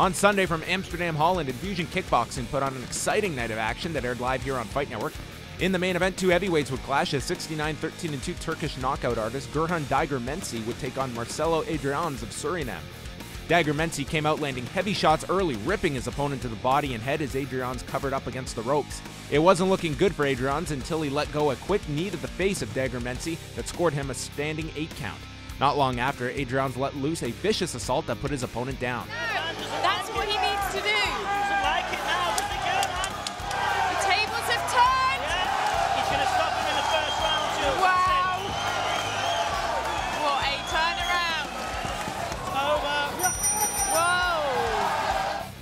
On Sunday from Amsterdam, Holland, Enfusion Kickboxing put on an exciting night of action that aired live here on Fight Network. In the main event, two heavyweights would clash as 69, 13, and 2 Turkish knockout artist Gurhan Degirmenci would take on Marcello Adriaansz of Suriname. Degirmenci came out landing heavy shots early, ripping his opponent to the body and head as Adriaansz covered up against the ropes. It wasn't looking good for Adriaansz until he let go a quick knee to the face of Degirmenci that scored him a standing 8-count. Not long after, Adriaansz let loose a vicious assault that put his opponent down. No, that's what he needs to do.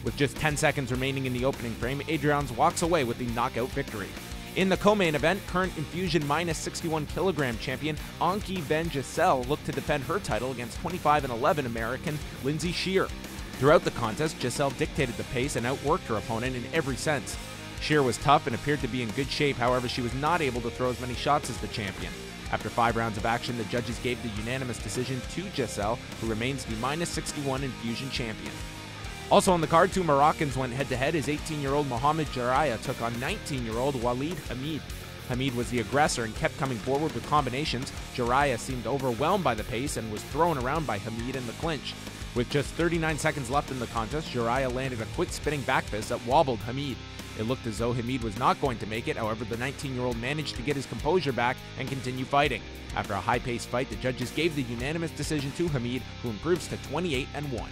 With just 10 seconds remaining in the opening frame, Adriaansz walks away with the knockout victory. In the co-main event, current Enfusion -61 kilogram champion Anke van Gestel looked to defend her title against 25-11 American Lindsay Scheer. Throughout the contest, Gestel dictated the pace and outworked her opponent in every sense. Scheer was tough and appeared to be in good shape, however she was not able to throw as many shots as the champion. After 5 rounds of action, the judges gave the unanimous decision to Gestel, who remains the -61 Enfusion champion. Also on the card, two Moroccans went head-to-head as 18-year-old Mohammed Jaraya took on 19-year-old Walid Hamid. Hamid was the aggressor and kept coming forward with combinations. Jaraya seemed overwhelmed by the pace and was thrown around by Hamid in the clinch. With just 39 seconds left in the contest, Jaraya landed a quick spinning back fist that wobbled Hamid. It looked as though Hamid was not going to make it, however the 19-year-old managed to get his composure back and continue fighting. After a high-paced fight, the judges gave the unanimous decision to Hamid, who improves to 28-1.